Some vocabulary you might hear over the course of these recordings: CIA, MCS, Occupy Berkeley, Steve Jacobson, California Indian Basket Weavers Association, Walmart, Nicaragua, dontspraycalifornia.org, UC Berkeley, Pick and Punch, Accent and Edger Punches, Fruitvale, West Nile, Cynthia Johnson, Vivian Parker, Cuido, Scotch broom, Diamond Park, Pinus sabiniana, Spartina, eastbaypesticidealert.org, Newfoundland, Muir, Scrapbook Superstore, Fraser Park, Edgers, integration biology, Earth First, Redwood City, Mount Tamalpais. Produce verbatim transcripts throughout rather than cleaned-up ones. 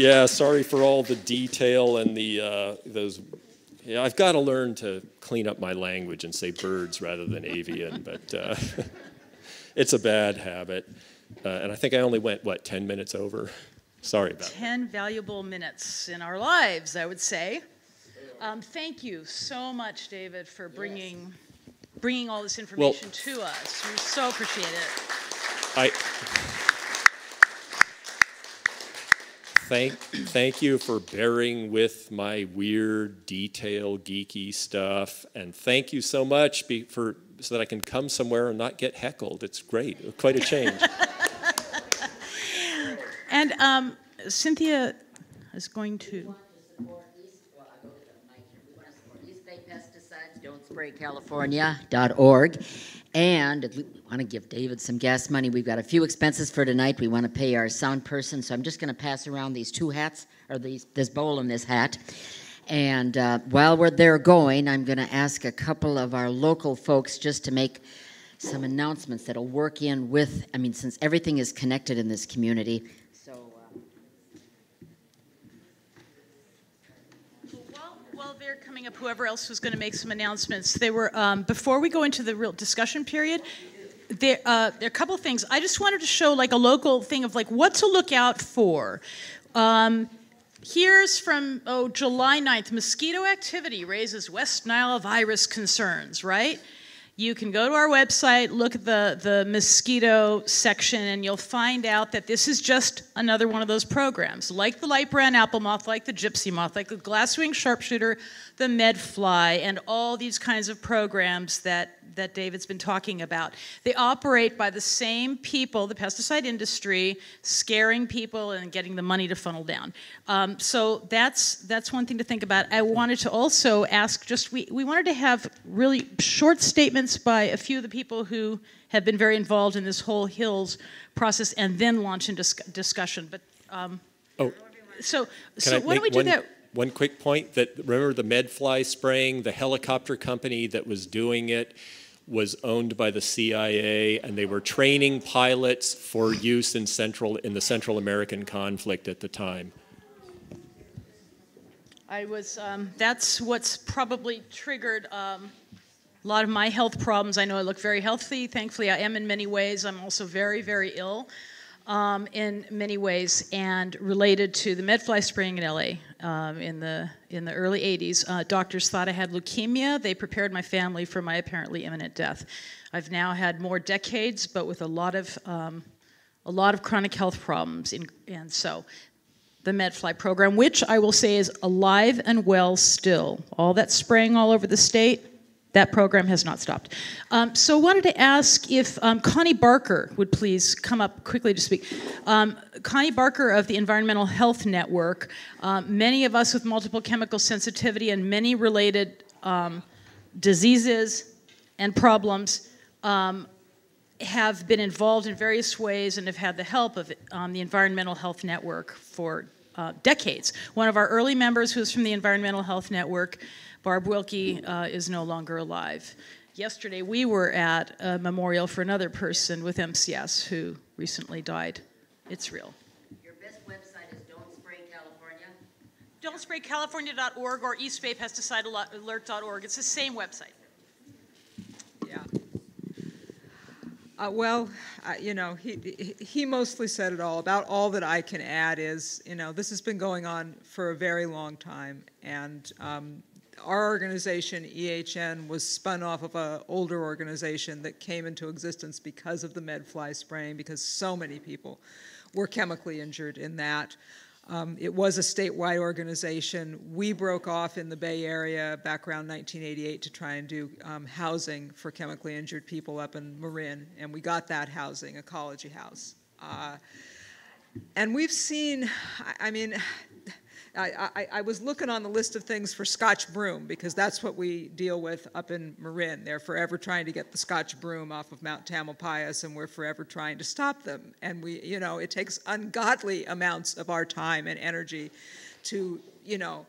Yeah, sorry for all the detail and the uh, those. Yeah, I've got to learn to clean up my language and say birds rather than avian, but uh, it's a bad habit. Uh, and I think I only went, what, ten minutes over? Sorry about that. ten valuable minutes in our lives, I would say. Um, thank you so much, David, for bringing, yes. bringing all this information well, to us. We so appreciate it. I... Thank, thank you for bearing with my weird, detail, geeky stuff, and thank you so much be, for so that I can come somewhere and not get heckled. It's great, quite a change. And um, Cynthia is going to. We want to support East, well, I go to the mic here. We want to support East Bay Pesticides, don't spray California dot org. And we want to give David some gas money. We've got a few expenses for tonight. We want to pay our sound person, so I'm just going to pass around these two hats, or these, this bowl and this hat. And uh, while we're there going, I'm going to ask a couple of our local folks just to make some announcements that'll work in with, I mean, since everything is connected in this community. So, uh... well, while, while they're coming up, whoever else was going to make some announcements, they were, um, before we go into the real discussion period, there, uh, there are a couple things. I just wanted to show like a local thing of like what to look out for. Um, Here's from, oh, July ninth, mosquito activity raises West Nile virus concerns, right? You can go to our website, look at the, the mosquito section, and you'll find out that this is just another one of those programs, like the light brown apple moth, like the gypsy moth, like the glass-winged sharpshooter, the medfly, and all these kinds of programs that, that David's been talking about. They operate by the same people, the pesticide industry, scaring people and getting the money to funnel down. Um, so that's that's one thing to think about. I wanted to also ask, just we, we wanted to have really short statements by a few of the people who have been very involved in this whole Hills process and then launch into discussion. But um, oh. so, so why don't we do that? One quick point, that remember the medfly spraying, the helicopter company that was doing it was owned by the C I A, and they were training pilots for use in Central in the Central American conflict at the time. I was, um, that's what's probably triggered um, a lot of my health problems. I know I look very healthy, thankfully I am in many ways. I'm also very, very ill. Um, in many ways, and related to the medfly spraying in L A um, in the in the early eighties. Uh, doctors thought I had leukemia. They prepared my family for my apparently imminent death. I've now had more decades, but with a lot of um, a lot of chronic health problems. In, and so, the medfly program, which I will say is alive and well still, all that spraying all over the state. That program has not stopped. Um, so I wanted to ask if um, Connie Barker would please come up quickly to speak. Um, Connie Barker of the Environmental Health Network, uh, many of us with multiple chemical sensitivity and many related um, diseases and problems um, have been involved in various ways and have had the help of um, the Environmental Health Network for uh, decades. One of our early members who was from the Environmental Health Network, Barb Wilkie, uh, is no longer alive. Yesterday we were at a memorial for another person with M C S who recently died. It's real. Your best website is don't spray California. don't spray California dot org or east bay pesticide alert dot org. It's the same website. Yeah. Uh, well, uh, you know, he, he mostly said it all. About all that I can add is, you know, this has been going on for a very long time, and um, our organization, E H N, was spun off of an older organization that came into existence because of the medfly spraying, because so many people were chemically injured in that. Um, it was a statewide organization. We broke off in the Bay Area back around nineteen eighty-eight to try and do um, housing for chemically injured people up in Marin, and we got that housing, Ecology House. Uh, and we've seen, I, I mean, I, I, I was looking on the list of things for Scotch broom, because that's what we deal with up in Marin. They're forever trying to get the Scotch broom off of Mount Tamalpais, and we're forever trying to stop them. And we, you know, it takes ungodly amounts of our time and energy to, you know,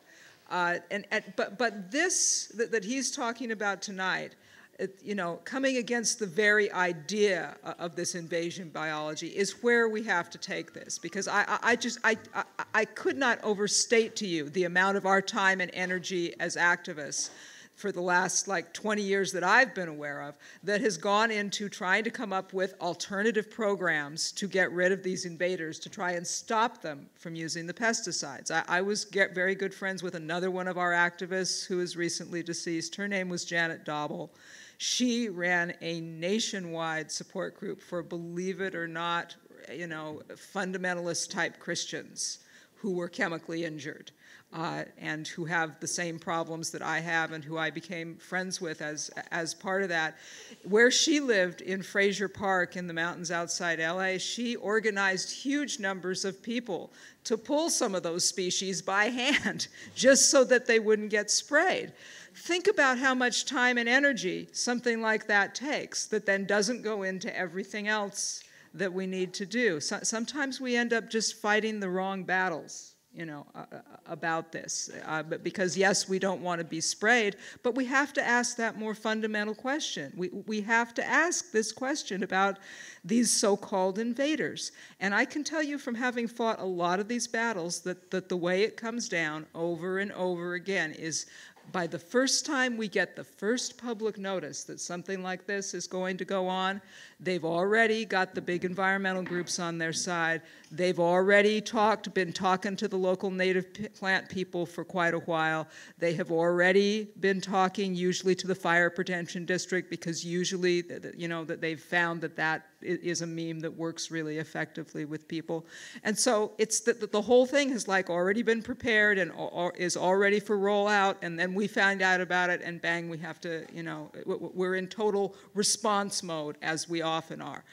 uh, and, and but but this that, that he's talking about tonight it, you know, coming against the very idea of this invasion biology is where we have to take this, because I, I, I just, I, I, I could not overstate to you the amount of our time and energy as activists for the last like twenty years that I've been aware of that has gone into trying to come up with alternative programs to get rid of these invaders, to try and stop them from using the pesticides. I, I was get very good friends with another one of our activists who is recently deceased. Her name was Janet Dobble. She ran a nationwide support group for, believe it or not, you know, fundamentalist type Christians who were chemically injured. Uh, and who have the same problems that I have and who I became friends with as, as part of that. Where she lived in Fraser Park in the mountains outside L A, she organized huge numbers of people to pull some of those species by hand just so that they wouldn't get sprayed. Think about how much time and energy something like that takes that then doesn't go into everything else that we need to do. So, sometimes we end up just fighting the wrong battles. You know, uh, about this. Uh, but because, yes, we don't want to be sprayed, but we have to ask that more fundamental question. We, we have to ask this question about these so-called invaders. And I can tell you from having fought a lot of these battles that, that the way it comes down over and over again is by the first time we get the first public notice that something like this is going to go on, they've already got the big environmental groups on their side. They've already talked, been talking to the local native plant people for quite a while. They have already been talking usually to the fire protection district because usually, you know, that they've found that that is a meme that works really effectively with people. And so it's that the whole thing has like already been prepared and is already for rollout, and then we find out about it and bang, we have to, you know, we're in total response mode as we often are.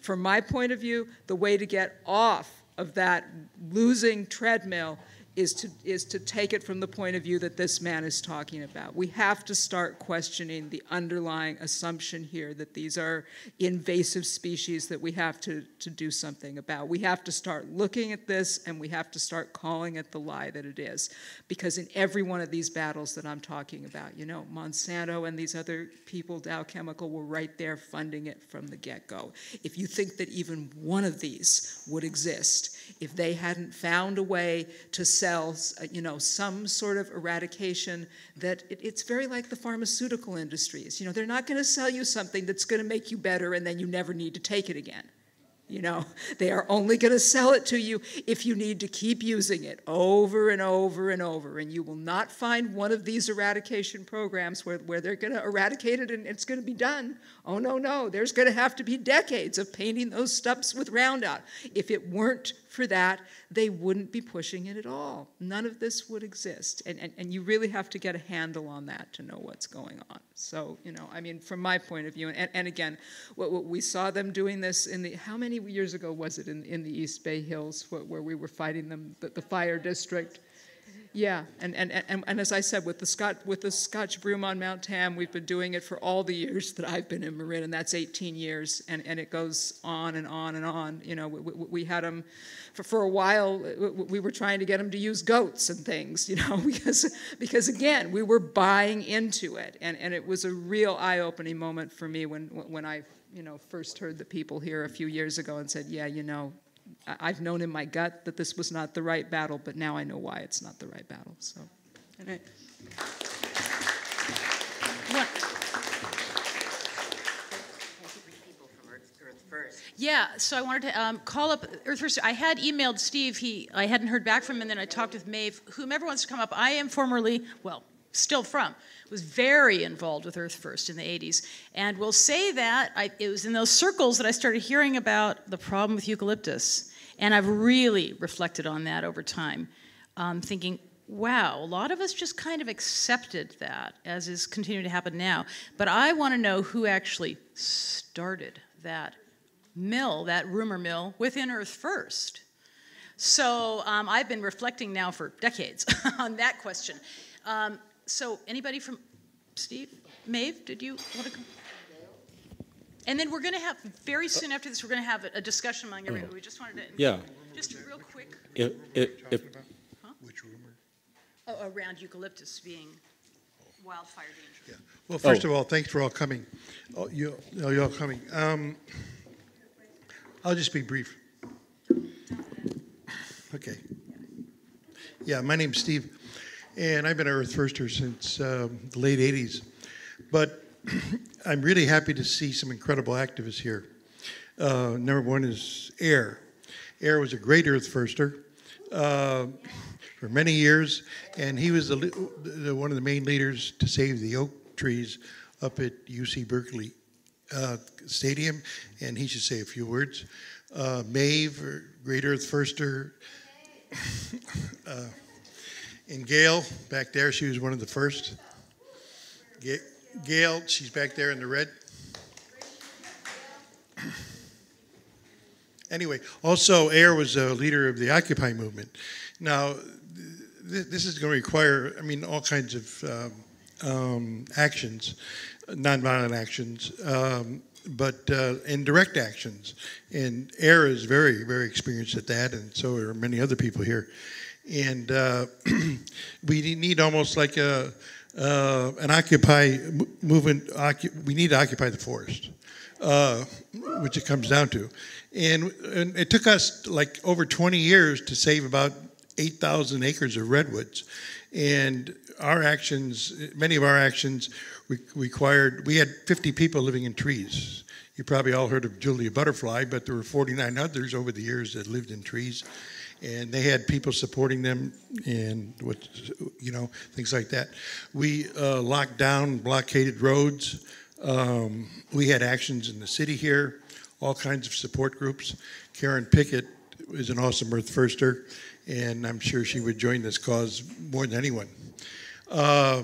From my point of view, the way to get off of that losing treadmill is to, is to take it from the point of view that this man is talking about. We have to start questioning the underlying assumption here that these are invasive species that we have to, to do something about. We have to start looking at this, and we have to start calling it the lie that it is. Because in every one of these battles that I'm talking about, you know, Monsanto and these other people, Dow Chemical, were right there funding it from the get-go. If you think that even one of these would exist, if they hadn't found a way to sell you know, some sort of eradication that it, it's very like the pharmaceutical industries. You know, they're not going to sell you something that's going to make you better and then you never need to take it again. You know, they are only going to sell it to you if you need to keep using it over and over and over. And you will not find one of these eradication programs where, where they're going to eradicate it and it's going to be done. Oh, no, no. There's going to have to be decades of painting those stumps with Roundup. If it weren't for that, they wouldn't be pushing it at all. None of this would exist. And, and, and you really have to get a handle on that to know what's going on. So, you know, I mean, from my point of view, and, and again, what, what we saw them doing this in the, how many years ago was it in, in the East Bay Hills where, where we were fighting them, the, the fire district? Yeah, and, and, and, and as I said, with the, Scot with the Scotch broom on Mount Tam, we've been doing it for all the years that I've been in Marin, and that's eighteen years, and, and it goes on and on and on. You know, we, we, we had them, for, for a while, we were trying to get them to use goats and things, you know, because, because again, we were buying into it, and, and it was a real eye-opening moment for me when, when I, you know, first heard the people here a few years ago and said, yeah, you know, I've known in my gut that this was not the right battle, but now I know why it's not the right battle. So, all right. People from Earth First. Yeah, so I wanted to um, call up Earth First. I had emailed Steve. He, I hadn't heard back from him, and then I talked with Maeve. Whomever wants to come up, I am formerly, well, still from, was very involved with Earth First in the eighties. And will say that I, it was in those circles that I started hearing about the problem with eucalyptus. And I've really reflected on that over time, um, thinking, wow, a lot of us just kind of accepted that, as is continuing to happen now. But I want to know who actually started that mill, that rumor mill, within Earth First. So um, I've been reflecting now for decades on that question. Um, So anybody from, Steve, Maeve, did you want to come? And then we're going to have, very soon after this, we're going to have a, a discussion among everyone. We just wanted to, yeah. just real quick. If, if, if, huh? Which rumor? Oh, around eucalyptus being wildfire danger. Yeah. Well, first oh. of all, thanks for all coming. Oh, you, oh, you're all coming. Um, I'll just be brief. Okay. Yeah, my name's Steve, and I've been an Earth Firster since um, the late eighties. But I'm really happy to see some incredible activists here. Uh, number one is Ayr. Ayr was a great Earth Firster uh, for many years, and he was the, the, one of the main leaders to save the oak trees up at U C Berkeley uh, Stadium, and he should say a few words. Uh, Maeve, great Earth Firster, uh, and Gail, back there, she was one of the first. Ga Gail, she's back there in the red. Anyway, also Ayr was a leader of the Occupy movement. Now, th this is going to require, I mean, all kinds of um, um, actions, nonviolent actions, um, but uh, and direct actions. And Ayr is very, very experienced at that, and so are many other people here. And uh, we need almost like a uh, an Occupy movement. We need to occupy the forest. Uh, which it comes down to. And, and it took us like over twenty years to save about eight thousand acres of redwoods. And our actions, many of our actions re required, we had fifty people living in trees. You probably all heard of Julia Butterfly, but there were forty-nine others over the years that lived in trees. And they had people supporting them and what, you know, things like that. We uh, locked down, blockaded roads. Um, we had actions in the city here, all kinds of support groups. Karen Pickett is an awesome Earth Firster, and I'm sure she would join this cause more than anyone. Uh,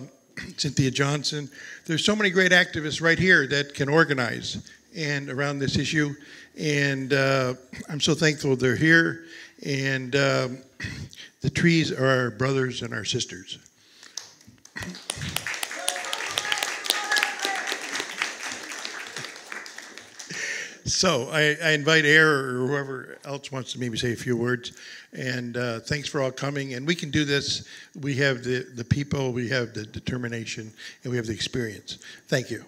Cynthia Johnson. There's so many great activists right here that can organize and around this issue, and uh, I'm so thankful they're here. And uh, the trees are our brothers and our sisters. So I, I invite Ayr or whoever else wants to maybe say a few words. And uh, thanks for all coming. And we can do this. We have the, the people, we have the determination, and we have the experience. Thank you.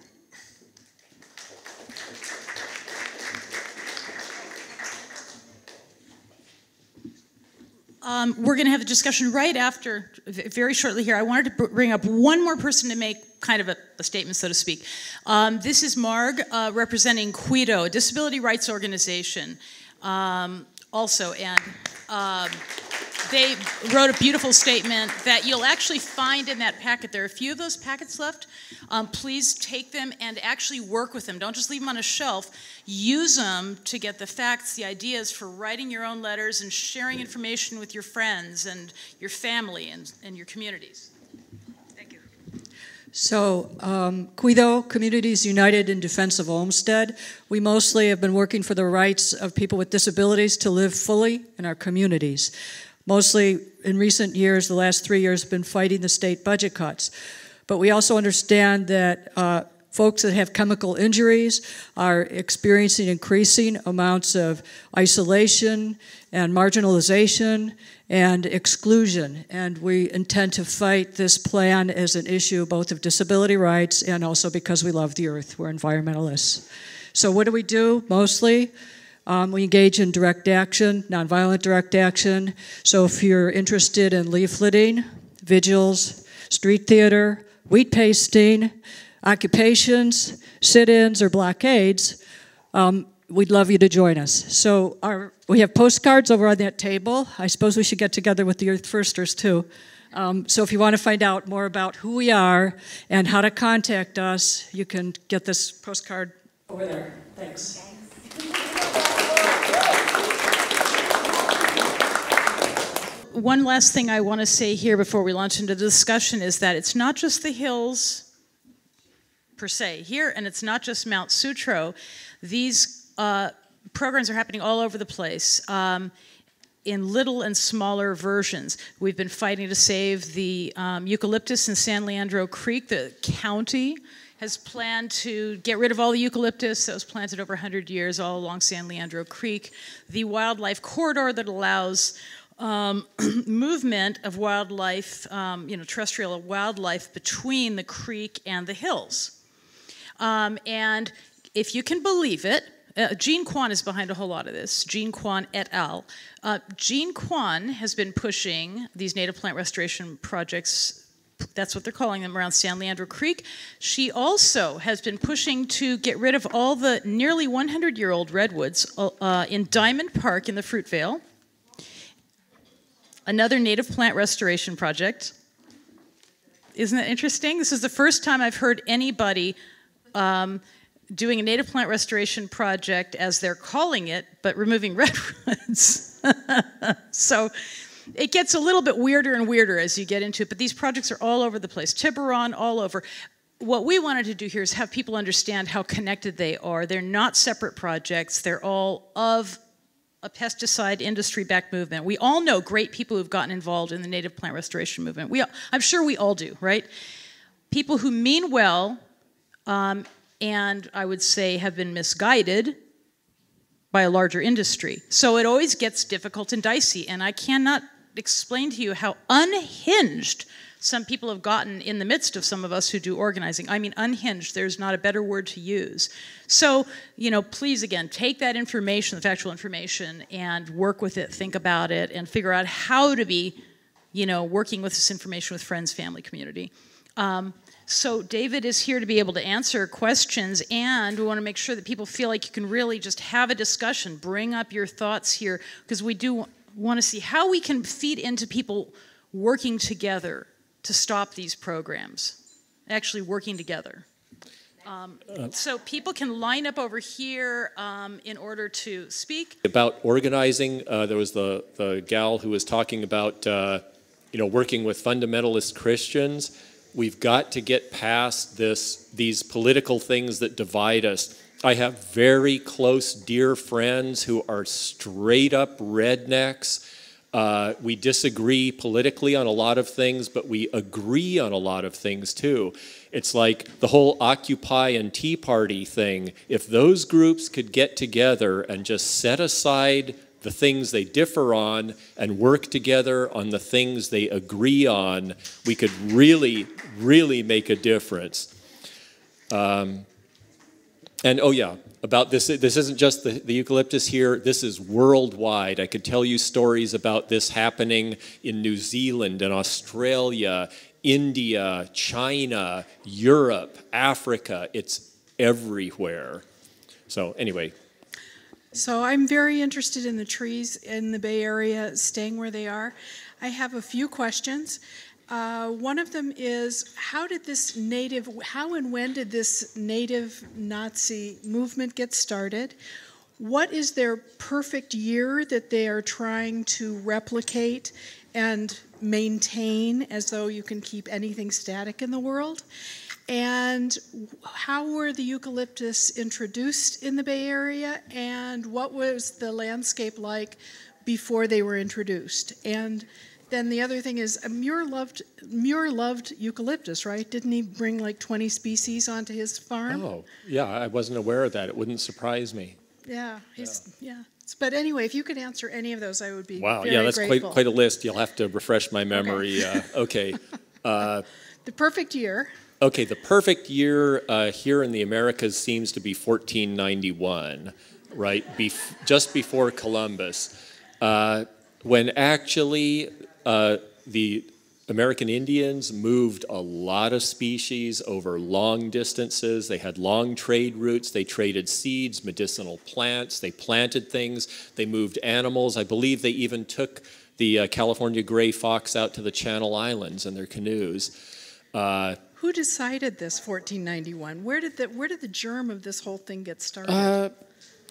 Um, we're going to have a discussion right after, very shortly here. I wanted to bring up one more person to make kind of a, a statement, so to speak. Um, this is Marg, uh, representing Cuido, a disability rights organization, um, also. And um, they wrote a beautiful statement that you'll actually find in that packet. There are a few of those packets left. Um, please take them and actually work with them. Don't just leave them on a shelf. Use them to get the facts, the ideas for writing your own letters and sharing information with your friends and your family and, and your communities. Thank you. So um, Cuido, Communities United in Defense of Olmstead. We mostly have been working for the rights of people with disabilities to live fully in our communities. Mostly in recent years, the last three years, have been fighting the state budget cuts. But we also understand that uh, folks that have chemical injuries are experiencing increasing amounts of isolation and marginalization and exclusion. And we intend to fight this plan as an issue both of disability rights and also because we love the earth. We're environmentalists. So what do we do mostly? Um, we engage in direct action, nonviolent direct action. So if you're interested in leafleting, vigils, street theater, wheat pasting, occupations, sit-ins, or blockades, um, we'd love you to join us. So our, we have postcards over on that table. I suppose we should get together with the Earth Firsters, too. Um, so if you want to find out more about who we are and how to contact us, you can get this postcard over there. Thanks. One last thing I want to say here before we launch into the discussion is that it's not just the hills per se here, and it's not just Mount Sutro. These uh, programs are happening all over the place um, in little and smaller versions. We've been fighting to save the um, eucalyptus in San Leandro Creek. The county has planned to get rid of all the eucalyptus that was planted over one hundred years all along San Leandro Creek. The wildlife corridor that allows um, movement of wildlife, um, you know, terrestrial wildlife between the creek and the hills. Um, and if you can believe it, Uh, Jean Quan is behind a whole lot of this, Jean Quan et al. Uh, Jean Quan has been pushing these native plant restoration projects, that's what they're calling them, around San Leandro Creek. She also has been pushing to get rid of all the nearly one hundred year old redwoods uh, in Diamond Park in the Fruitvale, another native plant restoration project. Isn't that interesting? This is the first time I've heard anybody um, doing a native plant restoration project, as they're calling it, but removing redwoods. So it gets a little bit weirder and weirder as you get into it, but these projects are all over the place. Tiburon, all over. What we wanted to do here is have people understand how connected they are. They're not separate projects. They're all of a pesticide industry-backed movement. We all know great people who've gotten involved in the native plant restoration movement. We, I'm sure we all do, right? People who mean well, um, and I would say have been misguided by a larger industry. So it always gets difficult and dicey, and I cannot explain to you how unhinged some people have gotten in the midst of some of us who do organizing. I mean, unhinged, there's not a better word to use. So, you know, please, again, take that information, the factual information, and work with it, think about it, and figure out how to be, you know, working with this information with friends, family, community. Um, So David is here to be able to answer questions, and we want to make sure that people feel like you can really just have a discussion, bring up your thoughts here, because we do want to see how we can feed into people working together to stop these programs, actually working together. Um, so people can line up over here um, in order to speak. About organizing, uh, there was the, the gal who was talking about uh, you know, working with fundamentalist Christians. We've got to get past this, these political things that divide us. I have very close, dear friends who are straight up rednecks. Uh, we disagree politically on a lot of things, but we agree on a lot of things too. It's like the whole Occupy and Tea Party thing. If those groups could get together and just set aside the things they differ on and work together on the things they agree on, we could really, really make a difference. Um, and oh yeah, about this, this isn't just the, the eucalyptus here, this is worldwide. I could tell you stories about this happening in New Zealand and Australia, India, China, Europe, Africa, it's everywhere. So anyway. So I'm very interested in the trees in the Bay Area, staying where they are. I have a few questions. Uh, one of them is, how did this native, how and when did this native Nazi movement get started? What is their perfect year that they are trying to replicate and maintain, as though you can keep anything static in the world? And how were the eucalyptus introduced in the Bay Area, and what was the landscape like before they were introduced? And then the other thing is, Muir loved, Muir loved eucalyptus, right? Didn't he bring like twenty species onto his farm? Oh, yeah, I wasn't aware of that. It wouldn't surprise me. Yeah, he's, yeah. yeah. But anyway, if you could answer any of those, I would be wow, very yeah, that's grateful. Quite, quite a list. You'll have to refresh my memory. Okay. Uh, okay. Uh, the perfect year. Okay, the perfect year uh, here in the Americas seems to be fourteen ninety-one, right? Bef just before Columbus, uh, when actually uh, the American Indians moved a lot of species over long distances. They had long trade routes. They traded seeds, medicinal plants. They planted things. They moved animals. I believe they even took the uh, California gray fox out to the Channel Islands in their canoes. Uh, Who decided this fourteen ninety-one? Where did the where did the germ of this whole thing get started? Uh,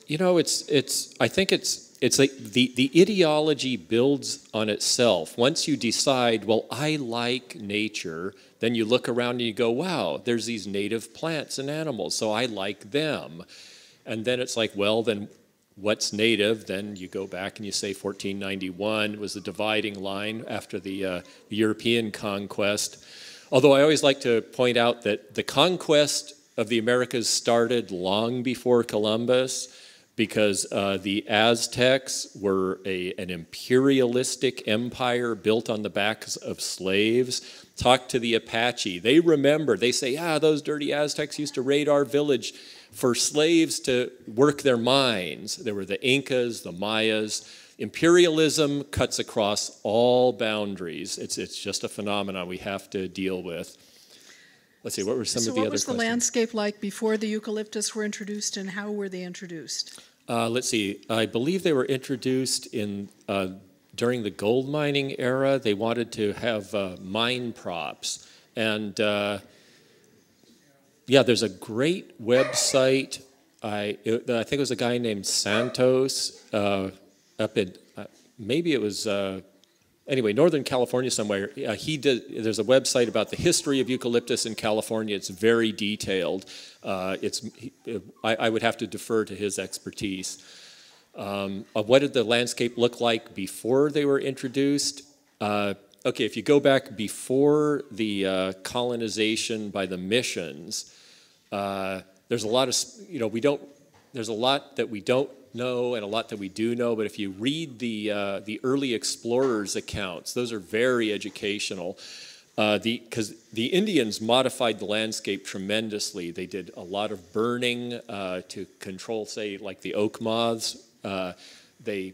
you know, it's it's. I think it's it's like the the ideology builds on itself. Once you decide, well, I like nature, then you look around and you go, wow, there's these native plants and animals, so I like them. And then it's like, well, then what's native? Then you go back and you say fourteen ninety-one was the dividing line after the uh, European conquest. Although I always like to point out that the conquest of the Americas started long before Columbus. because uh, the Aztecs were a, an imperialistic empire built on the backs of slaves. Talk to the Apache. They remember. They say, ah, those dirty Aztecs used to raid our village for slaves to work their mines. There were the Incas, the Mayas. Imperialism cuts across all boundaries. It's, it's just a phenomenon we have to deal with. Let's see, what were some so of the other questions? So what was the landscape like before the eucalyptus were introduced, and how were they introduced? Uh, let's see. I believe they were introduced in uh, during the gold mining era. They wanted to have uh, mine props. And uh, yeah, there's a great website. I, it, I think it was a guy named Santos uh, up in, uh, maybe it was... Uh, Anyway, Northern California somewhere, uh, he did, there's a website about the history of eucalyptus in California. It's very detailed. Uh, it's, he, I, I would have to defer to his expertise. Um, uh, what did the landscape look like before they were introduced? Uh, okay, if you go back before the uh, colonization by the missions, uh, there's a lot of, you know, we don't, there's a lot that we don't know and a lot that we do know, but if you read the uh, the early explorers' accounts, those are very educational. Uh, the because the Indians modified the landscape tremendously. They did a lot of burning uh, to control, say, like the oak moths. Uh, they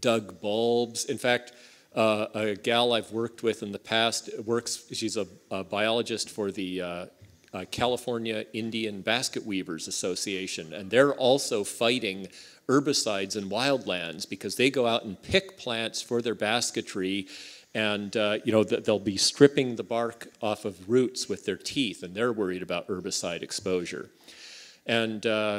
dug bulbs. In fact, uh, a gal I've worked with in the past works. She's a, a biologist for the. Uh, Uh, California Indian Basket Weavers Association, and they're also fighting herbicides in wildlands because they go out and pick plants for their basketry, and uh, you know th they'll be stripping the bark off of roots with their teeth, and they're worried about herbicide exposure. And uh,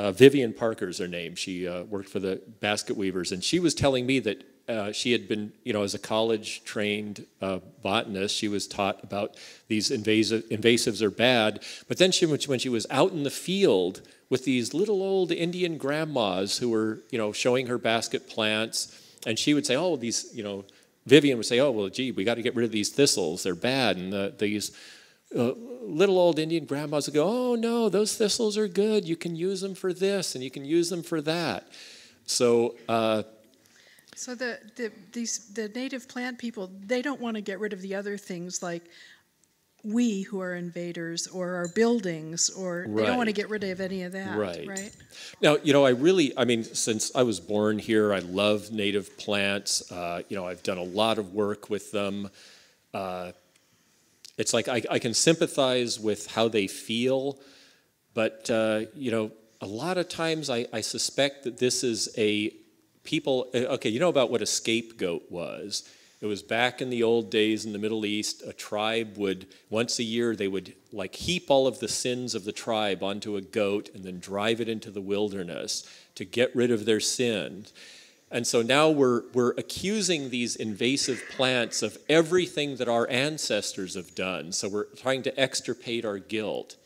uh, Vivian Parker's her name. She uh, worked for the Basket Weavers, and she was telling me that Uh, she had been, you know, as a college-trained uh, botanist, she was taught about these invasive, invasives are bad. But then she, when she was out in the field with these little old Indian grandmas who were, you know, showing her basket plants, and she would say, oh, these, you know, Vivian would say, oh, well, gee, we got to get rid of these thistles. They're bad. And the, these uh, little old Indian grandmas would go, oh, no, those thistles are good. You can use them for this, and you can use them for that. So... Uh, So the, the, these, the native plant people, they don't want to get rid of the other things like we who are invaders or our buildings, or right. They don't want to get rid of any of that, right. right? Now, you know, I really, I mean, since I was born here, I love native plants. Uh, you know, I've done a lot of work with them. Uh, it's like I, I can sympathize with how they feel, but, uh, you know, a lot of times I, I suspect that this is a... People, okay, you know about what a scapegoat was. It was back in the old days in the Middle East, a tribe would, once a year, they would like heap all of the sins of the tribe onto a goat and then drive it into the wilderness to get rid of their sin. And so now we're, we're accusing these invasive plants of everything that our ancestors have done. So we're trying to extirpate our guilt.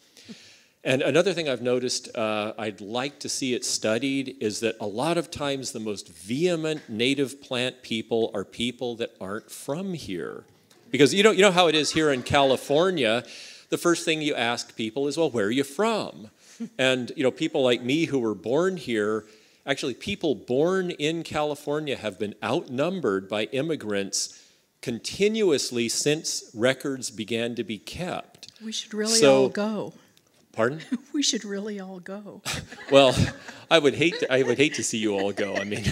And another thing I've noticed, uh, I'd like to see it studied, is that a lot of times the most vehement native plant people are people that aren't from here. Because you know, you know how it is here in California, the first thing you ask people is, well, where are you from? And you know, people like me who were born here, actually people born in California have been outnumbered by immigrants continuously since records began to be kept. We should really so, all go. Pardon? We should really all go. Well, I would hate to, I would hate to see you all go. I mean,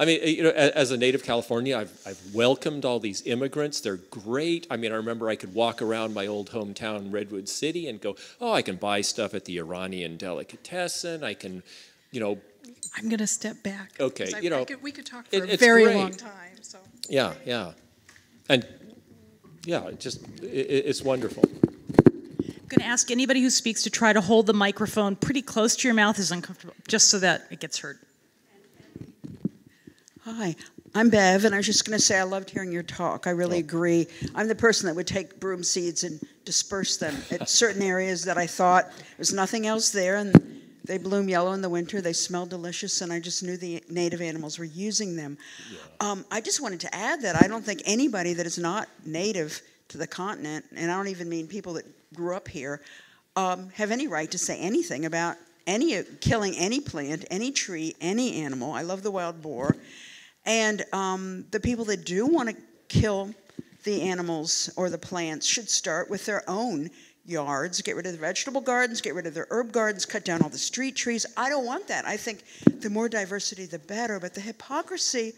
I mean, you know, as a native Californian, I've I've welcomed all these immigrants. They're great. I mean, I remember I could walk around my old hometown, Redwood City, and go, oh, I can buy stuff at the Iranian delicatessen. I can, you know. I'm going to step back. Okay, I, you know, I could, we could talk for it, a very great. long time. So. Yeah, yeah, and yeah, it just it, it's wonderful. I'm going to ask anybody who speaks to try to hold the microphone pretty close to your mouth is uncomfortable, just so that it gets heard. Hi, I'm Bev, and I was just going to say I loved hearing your talk. I really agree. I'm the person that would take broom seeds and disperse them at certain areas that I thought there's nothing else there, and they bloom yellow in the winter, they smell delicious, and I just knew the native animals were using them. Yeah. Um, I just wanted to add that I don't think anybody that is not native to the continent, and I don't even mean people that grew up here, um, have any right to say anything about any killing any plant, any tree, any animal. I love the wild boar. And um, the people that do want to kill the animals or the plants should start with their own yards, get rid of the vegetable gardens, get rid of their herb gardens, cut down all the street trees. I don't want that. I think the more diversity, the better. But the hypocrisy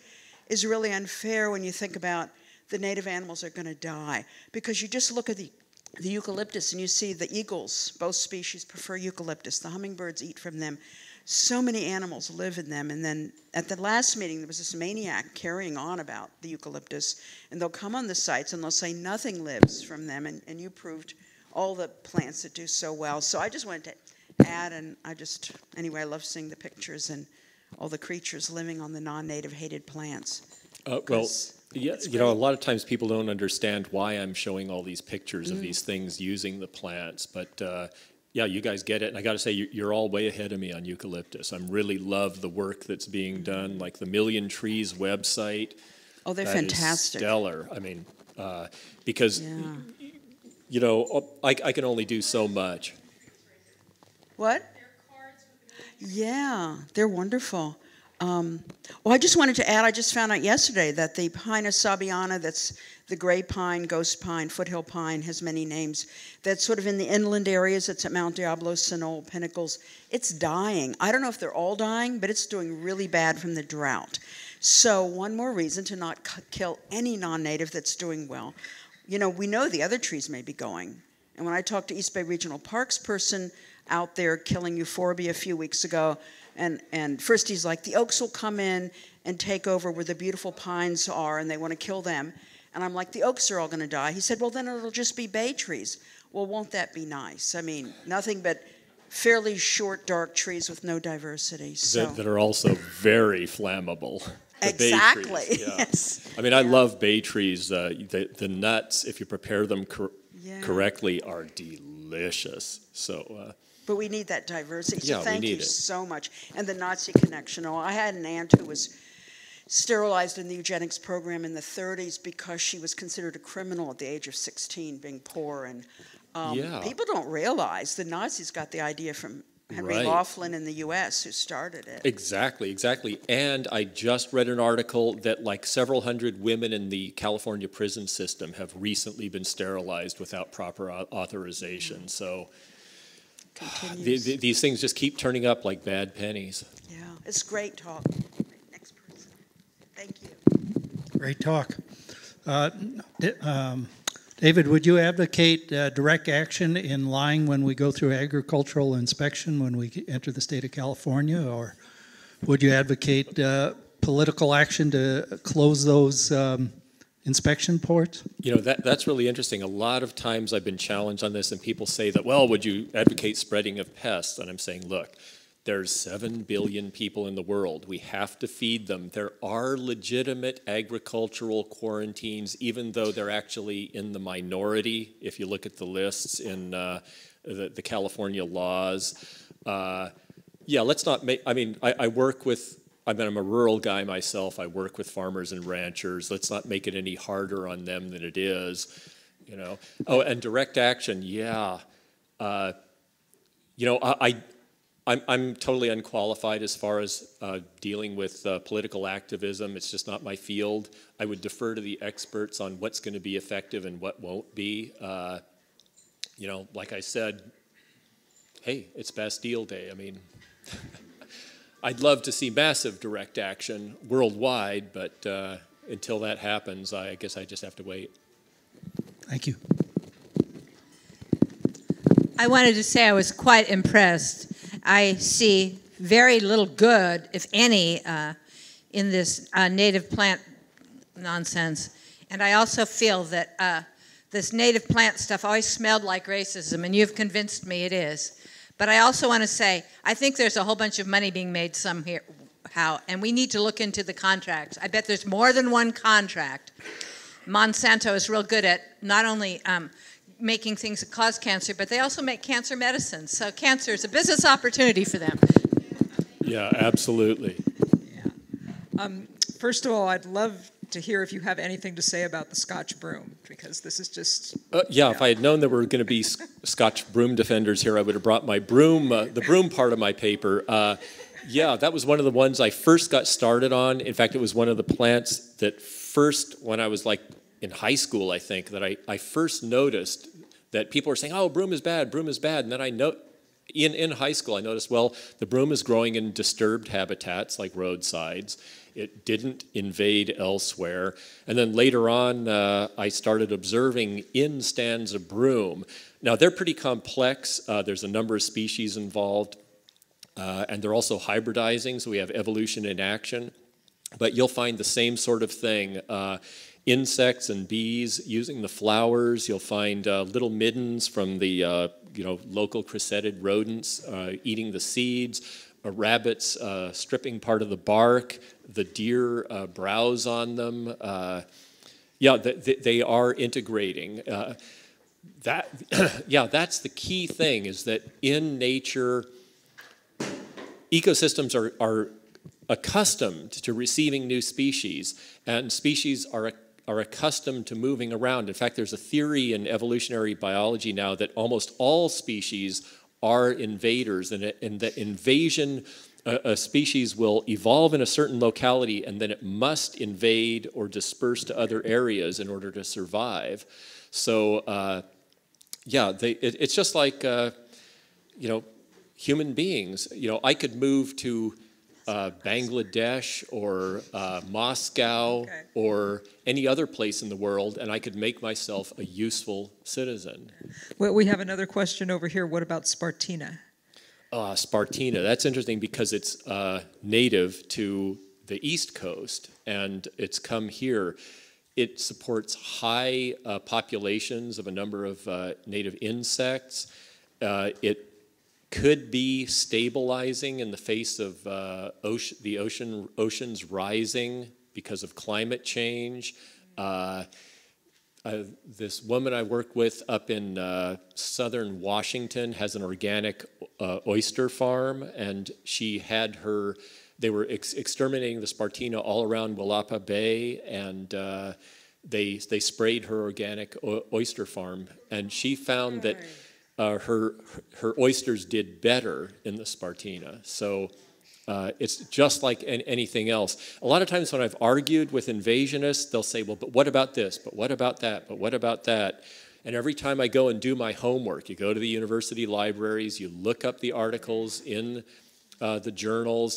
is really unfair when you think about the native animals are going to die, because you just look at the, the eucalyptus and you see the eagles, both species prefer eucalyptus. The hummingbirds eat from them. So many animals live in them. And then at the last meeting, there was this maniac carrying on about the eucalyptus. And they'll come on the sites and they'll say nothing lives from them. And, and you proved all the plants that do so well. So I just wanted to add, and I just, anyway, I love seeing the pictures and all the creatures living on the non-native hated plants. Uh, well, yeah, you know, a lot of times people don't understand why I'm showing all these pictures mm. of these things using the plants. But uh, yeah, you guys get it. And I got to say, you're all way ahead of me on eucalyptus. I really love the work that's being done, like the Million Trees website. Oh, they're that fantastic. Is stellar. I mean, uh, because... Yeah. You know, I, I can only do so much. What? Yeah, they're wonderful. Um, well, I just wanted to add, I just found out yesterday that the Pinus sabiana, that's the gray pine, ghost pine, foothill pine, has many names. That's sort of in the inland areas. It's at Mount Diablo, Sinol, Pinnacles. It's dying. I don't know if they're all dying, but it's doing really bad from the drought. So one more reason to not kill any non-native that's doing well. You know, we know the other trees may be going. And when I talked to East Bay Regional Parks person out there killing euphorbia a few weeks ago, and, and first he's like, the oaks will come in and take over where the beautiful pines are, and they want to kill them. And I'm like, the oaks are all going to die. He said, well, then it'll just be bay trees. Well, won't that be nice? I mean, nothing but fairly short, dark trees with no diversity. So. That, that are also very flammable. Exactly. Yeah. Yes. I mean, yeah. I love bay trees. Uh, the, the nuts, if you prepare them cor yeah. correctly, are delicious. So. Uh, but we need that diversity. So yeah, thank we need you it. so much. And the Nazi connection. Oh, I had an aunt who was sterilized in the eugenics program in the thirties because she was considered a criminal at the age of sixteen, being poor. And um, yeah. people don't realize the Nazis got the idea from Henry right. Laughlin in the U S who started it. Exactly, exactly. And I just read an article that like several hundred women in the California prison system have recently been sterilized without proper authorization. Mm-hmm. So the, the, these things just keep turning up like bad pennies. Yeah, it's great talk. Next person. Thank you. Great talk. Uh, um, David, would you advocate uh, direct action in lying when we go through agricultural inspection when we enter the state of California? Or would you advocate uh, political action to close those um, inspection ports? You know, that, that's really interesting. A lot of times I've been challenged on this, and people say that, well, would you advocate spreading of pests? And I'm saying, look, there's seven billion people in the world. We have to feed them. There are legitimate agricultural quarantines, even though they're actually in the minority. If you look at the lists in uh, the, the California laws. Uh, yeah, let's not make, I mean, I, I work with, I mean, I'm a rural guy myself. I work with farmers and ranchers. Let's not make it any harder on them than it is, you know. Oh, and direct action, yeah. Uh, you know, I... I I'm, I'm totally unqualified as far as uh, dealing with uh, political activism. It's just not my field. I would defer to the experts on what's going to be effective and what won't be. Uh, you know, like I said, hey, it's Bastille Day. I mean, I'd love to see massive direct action worldwide, but uh, until that happens, I guess I just have to wait. Thank you. I wanted to say I was quite impressed. I see very little good, if any, uh, in this uh, native plant nonsense. And I also feel that uh, this native plant stuff always smelled like racism, and you've convinced me it is. But I also want to say, I think there's a whole bunch of money being made somehow, and we need to look into the contracts. I bet there's more than one contract. Monsanto is real good at not only... Um, making things that cause cancer, but they also make cancer medicines. So cancer is a business opportunity for them. Yeah, absolutely. Yeah. Um, first of all, I'd love to hear if you have anything to say about the Scotch broom, because this is just... Uh, yeah, yeah, if I had known there were going to be Scotch broom defenders here, I would have brought my broom, uh, the broom part of my paper. Uh, yeah, that was one of the ones I first got started on. In fact, it was one of the plants that first, when I was like in high school, I think, that I, I first noticed that people were saying, oh, broom is bad, broom is bad, and then I know... In, in high school, I noticed, well, the broom is growing in disturbed habitats like roadsides. It didn't invade elsewhere. And then later on, uh, I started observing in stands of broom. Now, they're pretty complex. Uh, there's a number of species involved. Uh, and they're also hybridizing, so we have evolution in action. But you'll find the same sort of thing. Uh, insects and bees using the flowers. You'll find uh, little middens from the uh, you know, local cressetted rodents uh, eating the seeds, uh, rabbits uh, stripping part of the bark, the deer uh, browse on them. Uh, yeah, they, they are integrating. Uh, that, yeah, that's the key thing, is that in nature, ecosystems are, are accustomed to receiving new species, and species are are accustomed to moving around. In fact, there's a theory in evolutionary biology now that almost all species are invaders, and, and that invasion, a, a species will evolve in a certain locality and then it must invade or disperse to other areas in order to survive. So, uh, yeah, they, it, it's just like, uh, you know, human beings. You know, I could move to Uh, Bangladesh or uh, Moscow, okay, or any other place in the world, and I could make myself a useful citizen. Well, we have another question over here. What about Spartina? Uh, Spartina, that's interesting because it's uh, native to the East Coast, and it's come here. It supports high uh, populations of a number of uh, native insects. Uh, it could be stabilizing in the face of uh, ocean, the ocean, oceans rising because of climate change. Uh, I, this woman I work with up in uh, southern Washington has an organic uh, oyster farm, and she had her, they were ex exterminating the Spartina all around Willapa Bay, and uh, they, they sprayed her organic oyster farm, and she found that Uh, her her oysters did better in the Spartina. So uh, it's just like an, anything else. A lot of times when I've argued with invasionists, they'll say, well, but what about this? But what about that? But what about that? And every time I go and do my homework, you go to the university libraries, you look up the articles in uh, the journals,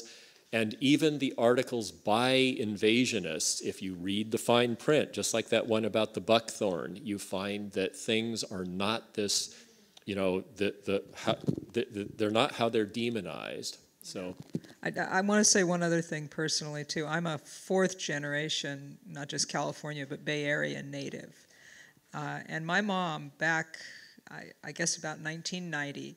and even the articles by invasionists, if you read the fine print, just like that one about the buckthorn, you find that things are not this... You know, the, the, how, the, the, they're not how they're demonized. So, I, I want to say one other thing personally, too. I'm a fourth generation, not just California, but Bay Area native. Uh, and my mom, back, I, I guess about nineteen ninety,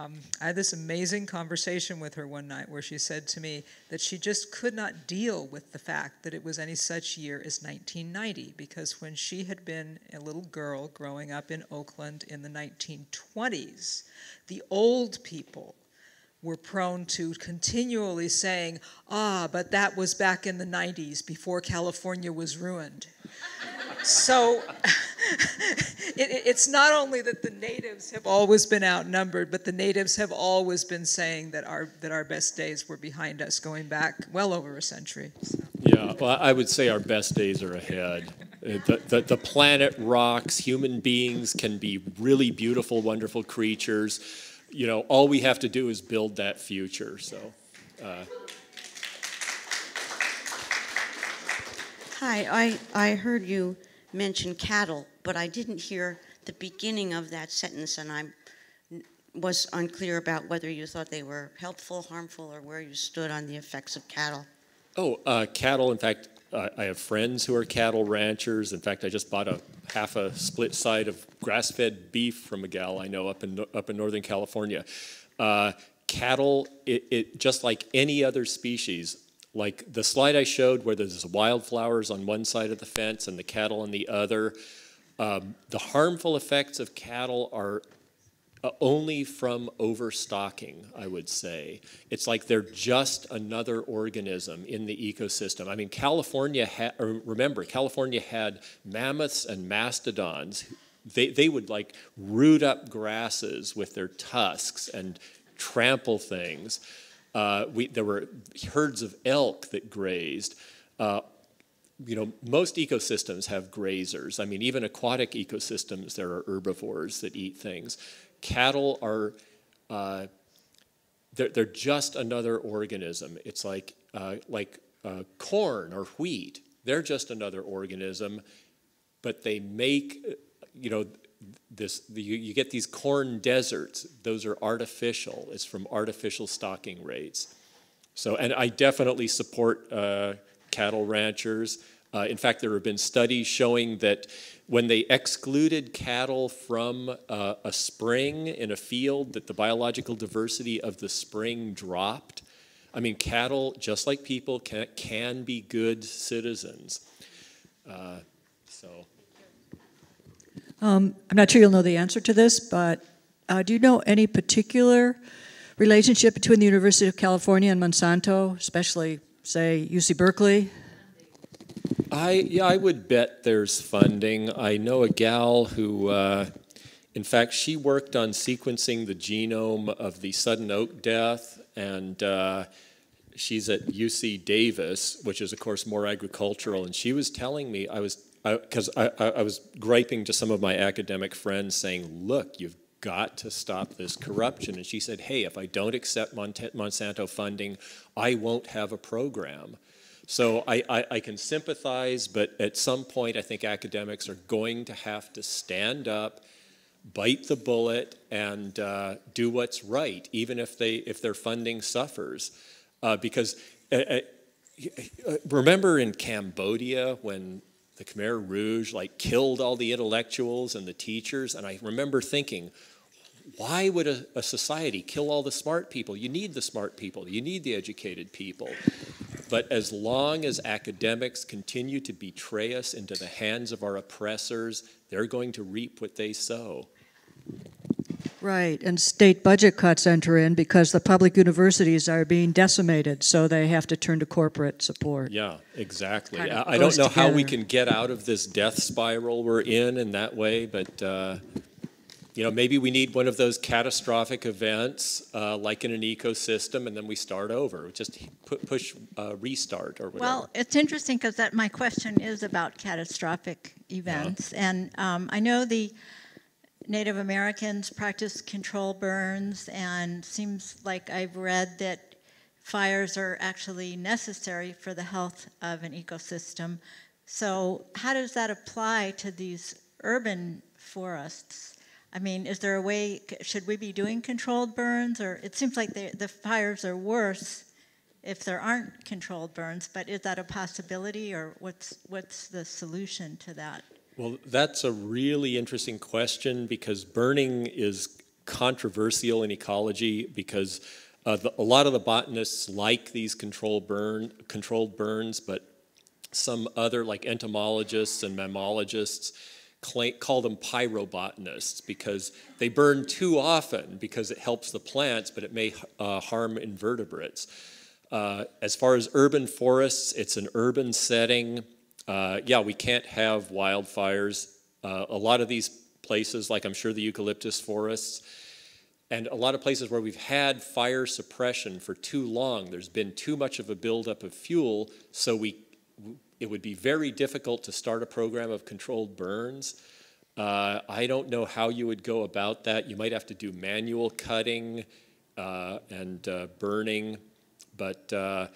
um, I had this amazing conversation with her one night where she said to me that she just could not deal with the fact that it was any such year as nineteen ninety, because when she had been a little girl growing up in Oakland in the nineteen twenties, the old people were prone to continually saying, ah, but that was back in the nineties before California was ruined. So it, it's not only that the natives have always been outnumbered, but the natives have always been saying that our that our best days were behind us, going back well over a century. So. Yeah, well, I would say our best days are ahead. The, the, the planet rocks. Human beings can be really beautiful, wonderful creatures. You know, all we have to do is build that future. So. Uh, Hi, I, I heard you mention cattle, but I didn't hear the beginning of that sentence, and I was unclear about whether you thought they were helpful, harmful, or where you stood on the effects of cattle. Oh, uh, cattle, in fact, uh, I have friends who are cattle ranchers. In fact, I just bought a half a split side of grass-fed beef from a gal I know up in, up in Northern California. Uh, cattle, it, it, just like any other species, like the slide I showed where there's wildflowers on one side of the fence and the cattle on the other, um, the harmful effects of cattle are Uh, only from overstocking, I would say. It's like they're just another organism in the ecosystem. I mean, California, ha remember, California had mammoths and mastodons. They, they would like root up grasses with their tusks and trample things. Uh, we, there were herds of elk that grazed. Uh, You know, most ecosystems have grazers. I mean, even aquatic ecosystems, there are herbivores that eat things. Cattle are, uh, they're, they're just another organism. It's like, uh, like uh, corn or wheat. They're just another organism, but they make, you know, this. The, you, you get these corn deserts. Those are artificial. It's from artificial stocking rates. So, and I definitely support uh, cattle ranchers. Uh, in fact, there have been studies showing that when they excluded cattle from uh, a spring in a field, that the biological diversity of the spring dropped. I mean, cattle, just like people, can, can be good citizens. Uh, so, um, I'm not sure you'll know the answer to this, but uh, do you know any particular relationship between the University of California and Monsanto, especially say U C Berkeley? I yeah, I would bet there's funding. I know a gal who, uh, in fact, she worked on sequencing the genome of the sudden oak death, and uh, she's at U C Davis, which is of course more agricultural. And she was telling me, I was because I, I, I was griping to some of my academic friends, saying, "Look, you've got to stop this corruption." And she said, hey, if I don't accept Monsanto funding, I won't have a program. So I, I, I can sympathize, but at some point I think academics are going to have to stand up, bite the bullet, and uh, do what's right, even if, they, if their funding suffers. Uh, because uh, uh, remember in Cambodia when the Khmer Rouge like killed all the intellectuals and the teachers, and I remember thinking, why would a, a society kill all the smart people? You need the smart people. You need the educated people. But as long as academics continue to betray us into the hands of our oppressors, they're going to reap what they sow. Right, and state budget cuts enter in because the public universities are being decimated, so they have to turn to corporate support. Yeah, exactly. Kind of I don't know together. How we can get out of this death spiral we're in in that way, but uh, you know, maybe we need one of those catastrophic events, uh, like in an ecosystem, and then we start over. Just put, push uh, restart or whatever. Well, it's interesting because that my question is about catastrophic events, yeah. and um, I know the Native Americans practice control burns, and seems like I've read that fires are actually necessary for the health of an ecosystem. So how does that apply to these urban forests? I mean, is there a way, should we be doing controlled burns? Or it seems like they, the fires are worse if there aren't controlled burns, but is that a possibility, or what's, what's the solution to that? Well, that's a really interesting question, because burning is controversial in ecology, because uh, the, a lot of the botanists like these control burn, controlled burns, but some other, like entomologists and mammalogists, claim, call them pyrobotanists, because they burn too often because it helps the plants, but it may uh, harm invertebrates. Uh, as far as urban forests, it's an urban setting. Uh, yeah, we can't have wildfires. Uh, a lot of these places, like I'm sure the eucalyptus forests, and a lot of places where we've had fire suppression for too long, there's been too much of a buildup of fuel, so we, it would be very difficult to start a program of controlled burns. Uh, I don't know how you would go about that. You might have to do manual cutting uh, and uh, burning, but uh,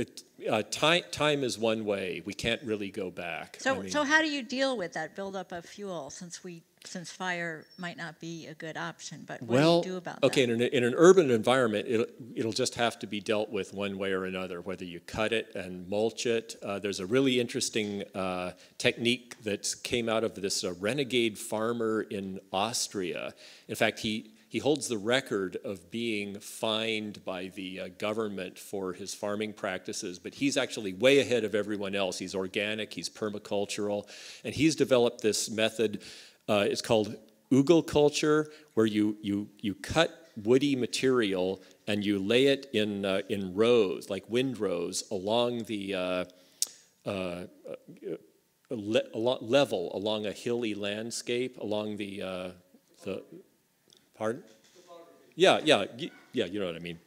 It, uh, time, time is one way. We can't really go back. So, I mean, so how do you deal with that buildup of fuel, since we, since fire might not be a good option? But what well, do you do about okay, that? Okay, in an, in an urban environment, it'll, it'll just have to be dealt with one way or another, whether you cut it and mulch it. Uh, there's a really interesting uh, technique that came out of this uh, renegade farmer in Austria. In fact, he... He holds the record of being fined by the uh, government for his farming practices, but he's actually way ahead of everyone else. He's organic, he's permacultural, and he's developed this method. Uh, it's called oogle culture, where you, you, you cut woody material and you lay it in, uh, in rows, like windrows, along the uh, uh, le level, along a hilly landscape, along the, uh, the pardon? Yeah, yeah, yeah, you know what I mean.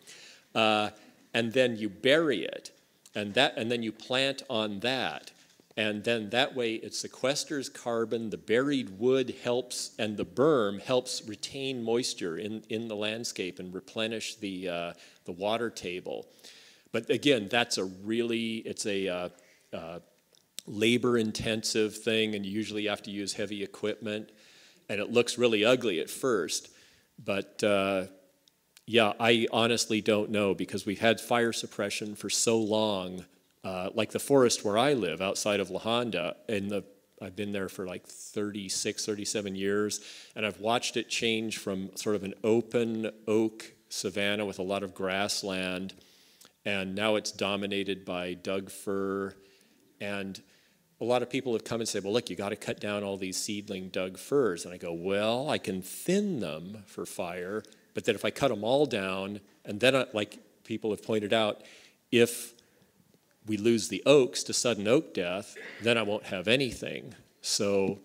Uh, and then you bury it, and, that, and then you plant on that. And then that way it sequesters carbon, the buried wood helps, and the berm helps retain moisture in, in the landscape and replenish the, uh, the water table. But again, that's a really, it's a uh, uh, labor-intensive thing, and you usually have to use heavy equipment. And it looks really ugly at first. But uh, yeah, I honestly don't know, because we've had fire suppression for so long. Uh, like the forest where I live outside of La Honda, and the, I've been there for like thirty-six, thirty-seven years, and I've watched it change from sort of an open oak savanna with a lot of grassland, and now it's dominated by Doug fir. And a lot of people have come and said, well, look, you got to cut down all these seedling Doug firs. And I go, well, I can thin them for fire, but then if I cut them all down, and then I, like people have pointed out, if we lose the oaks to sudden oak death, then I won't have anything. So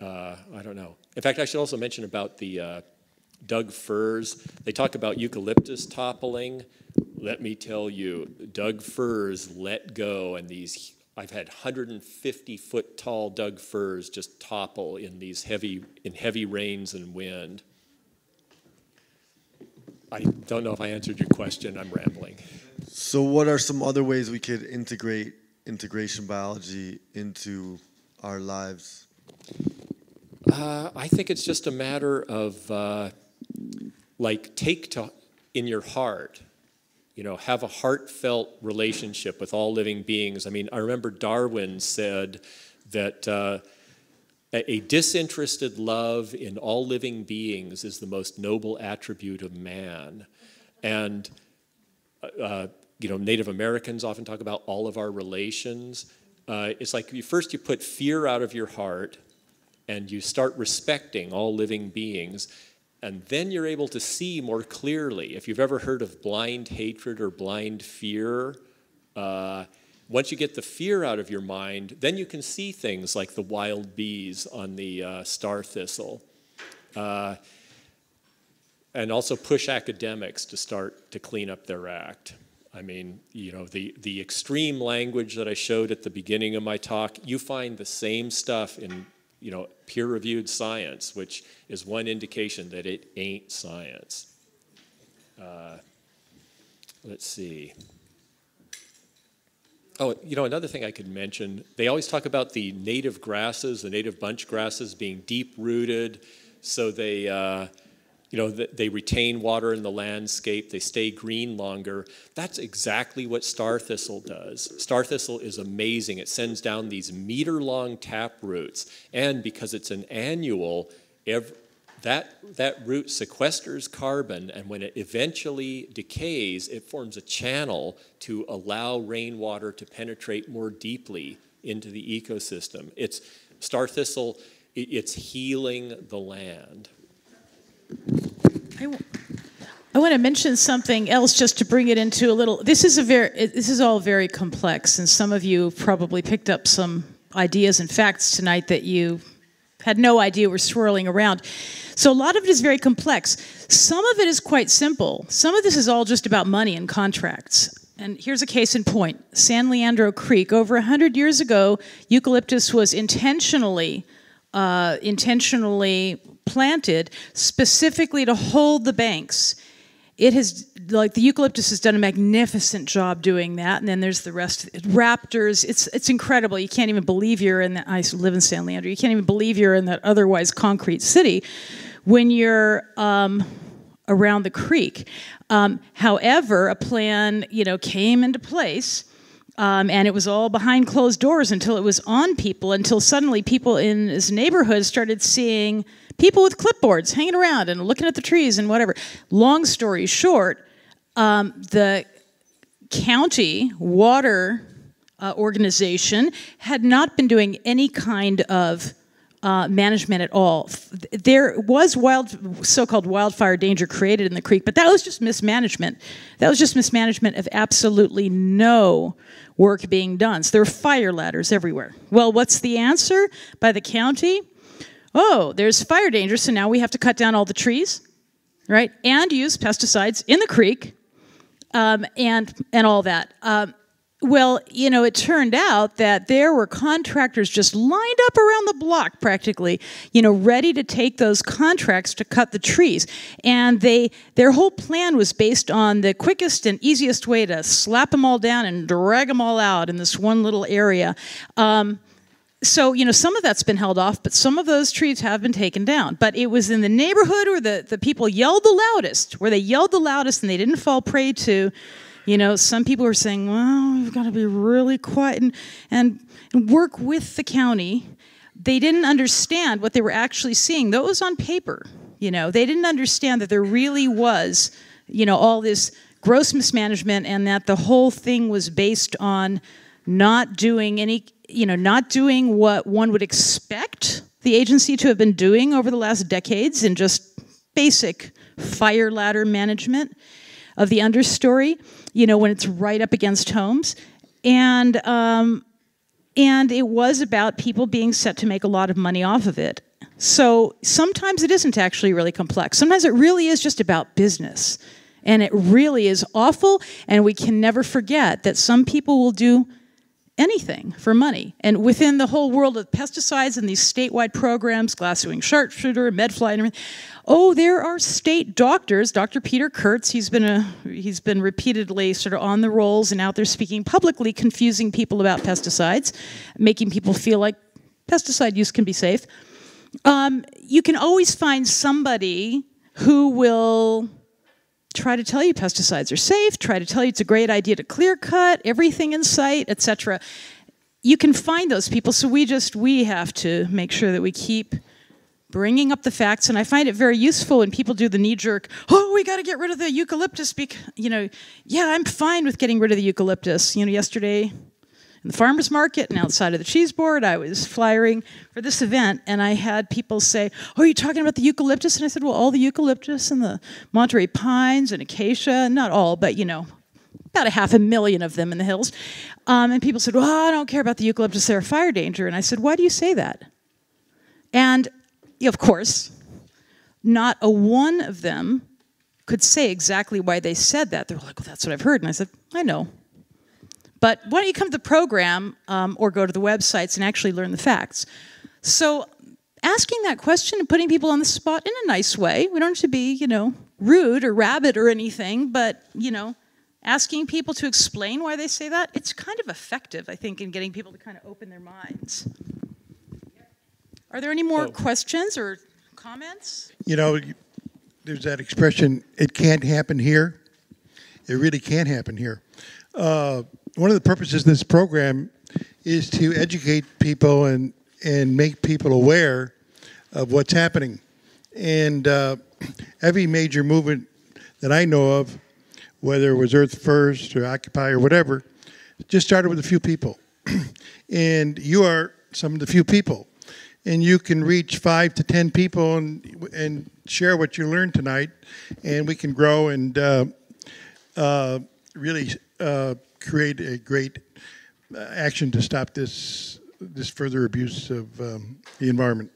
uh, I don't know. In fact, I should also mention about the uh, Doug firs. They talk about eucalyptus toppling. Let me tell you, Doug firs let go, and these, I've had one hundred fifty foot tall Doug firs just topple in these heavy, in heavy rains and wind. I don't know if I answered your question. I'm rambling. So what are some other ways we could integrate integration biology into our lives? Uh, I think it's just a matter of, uh, like, take to in your heart. You know, have a heartfelt relationship with all living beings. I mean, I remember Darwin said that uh, a disinterested love in all living beings is the most noble attribute of man. And Uh, you know, Native Americans often talk about all of our relations. Uh, it's like you, first you put fear out of your heart, and you start respecting all living beings, and then you're able to see more clearly. If you've ever heard of blind hatred or blind fear, uh, once you get the fear out of your mind, then you can see things like the wild bees on the uh, star thistle. Uh, And also push academics to start to clean up their act. I mean, you know, the, the extreme language that I showed at the beginning of my talk, you find the same stuff in, you know, peer-reviewed science, which is one indication that it ain't science. Uh, let's see. Oh, you know, another thing I could mention, they always talk about the native grasses, the native bunch grasses being deep-rooted, so they... Uh, You know, they retain water in the landscape, they stay green longer. That's exactly what star thistle does. Star thistle is amazing. It sends down these meter-long tap roots, and because it's an annual, every, that, that root sequesters carbon, and when it eventually decays, it forms a channel to allow rainwater to penetrate more deeply into the ecosystem. It's, star thistle, it's healing the land. I, w I want to mention something else just to bring it into a little, this is a very, this is all very complex, and some of you probably picked up some ideas and facts tonight that you had no idea were swirling around. So a lot of it is very complex. Some of it is quite simple. Some of this is all just about money and contracts. And here's a case in point. San Leandro Creek, over one hundred years ago, eucalyptus was intentionally Uh, intentionally planted specifically to hold the banks. It has, like the eucalyptus has done a magnificent job doing that, and then there's the rest, raptors, it's, it's incredible. You can't even believe you're in that, I live in San Leandro, you can't even believe you're in that otherwise concrete city when you're um, around the creek. Um, however, a plan, you know, came into place. Um, and it was all behind closed doors until it was on people, until suddenly people in this neighborhood started seeing people with clipboards hanging around and looking at the trees and whatever. Long story short, um, the county water uh, organization had not been doing any kind of Uh, management at all. There was wild, so-called wildfire danger created in the creek, but that was just mismanagement. That was just mismanagement of absolutely no work being done. So there were fire ladders everywhere. Well, what's the answer by the county? Oh, there's fire danger, so now we have to cut down all the trees, right? And use pesticides in the creek um, and, and all that. Um, Well, you know, it turned out that there were contractors just lined up around the block practically, you know, ready to take those contracts to cut the trees. And they, their whole plan was based on the quickest and easiest way to slap them all down and drag them all out in this one little area. Um, so, you know, some of that's been held off, but some of those trees have been taken down. But it was in the neighborhood where the, the people yelled the loudest, where they yelled the loudest and they didn't fall prey to. You know, some people are saying, well, we've got to be really quiet and, and, and work with the county. They didn't understand what they were actually seeing. Though it was on paper, you know. They didn't understand that there really was, you know, all this gross mismanagement and that the whole thing was based on not doing any, you know, not doing what one would expect the agency to have been doing over the last decades in just basic fire ladder management of the understory, you know, when it's right up against homes. And, um, and it was about people being set to make a lot of money off of it. So sometimes it isn't actually really complex. Sometimes it really is just about business. And it really is awful, and we can never forget that some people will do anything for money. And within the whole world of pesticides and these statewide programs, glasswing sharpshooter, medfly, and everything, oh, there are state doctors. Doctor Peter Kurtz, he's been a he's been repeatedly sort of on the rolls and out there speaking publicly, confusing people about pesticides, making people feel like pesticide use can be safe. Um, you can always find somebody who will try to tell you pesticides are safe, try to tell you it's a great idea to clear cut everything in sight, et cetera. You can find those people, so we just, we have to make sure that we keep bringing up the facts, and I find it very useful when people do the knee-jerk, oh, we gotta get rid of the eucalyptus, because, you know, yeah, I'm fine with getting rid of the eucalyptus. You know, yesterday in the farmer's market and outside of the cheese board, I was flyering for this event, and I had people say, oh, are you talking about the eucalyptus? And I said, well, all the eucalyptus and the Monterey pines and acacia, not all, but, you know, about a half a million of them in the hills. Um, and people said, well, I don't care about the eucalyptus, they're a fire danger. And I said, why do you say that? And of course, not a one of them could say exactly why they said that. They're like, well, that's what I've heard. And I said, I know. But why don't you come to the program um, or go to the websites and actually learn the facts? So asking that question and putting people on the spot in a nice way, we don't have to be, you know, rude or rabid or anything, but, you know, asking people to explain why they say that, it's kind of effective, I think, in getting people to kind of open their minds. Are there any more oh. questions or comments? You know, there's that expression, it can't happen here. It really can't happen here. Uh, one of the purposes of this program is to educate people and, and make people aware of what's happening. And uh, every major movement that I know of, whether it was Earth First or Occupy or whatever, just started with a few people. And you are some of the few people. And you can reach five to ten people and and share what you learned tonight, and we can grow and uh, uh, really uh, create a great action to stop this this further abuse of um, the environment.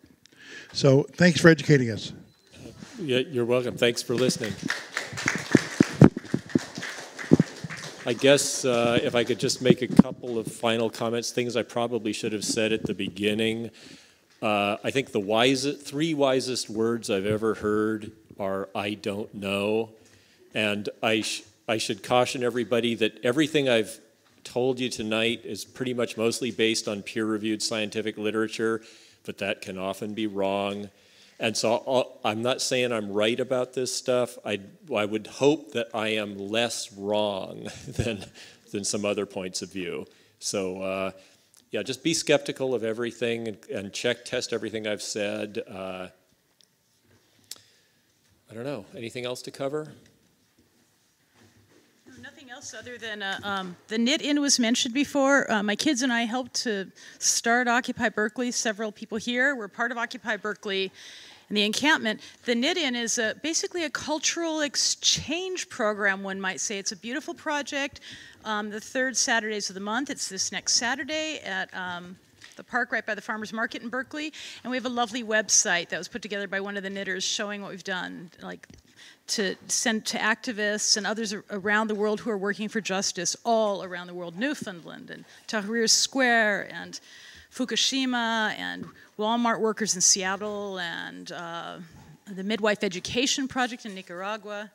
So thanks for educating us. Uh, yeah, you're welcome. Thanks for listening. I guess uh, if I could just make a couple of final comments, things I probably should have said at the beginning. Uh, I think the wisest, three wisest words I've ever heard are, I don't know. And I, sh I should caution everybody that everything I've told you tonight is pretty much mostly based on peer-reviewed scientific literature, but that can often be wrong. And so I'll, I'm not saying I'm right about this stuff. I, I would hope that I am less wrong than, than some other points of view. So, uh, yeah, just be skeptical of everything and, and check, test everything I've said. Uh, I don't know. Anything else to cover? No, nothing else. else other than uh, um, the knit-in was mentioned before. Uh, my kids and I helped to start Occupy Berkeley. Several people here were part of Occupy Berkeley and the encampment. The knit-in is a, basically a cultural exchange program, one might say. It's a beautiful project. Um, the third Saturdays of the month, it's this next Saturday at um, the park right by the farmers market in Berkeley. And we have a lovely website that was put together by one of the knitters showing what we've done, like to send to activists and others around the world who are working for justice all around the world, Newfoundland and Tahrir Square and Fukushima and Walmart workers in Seattle and uh, the Midwife Education Project in Nicaragua.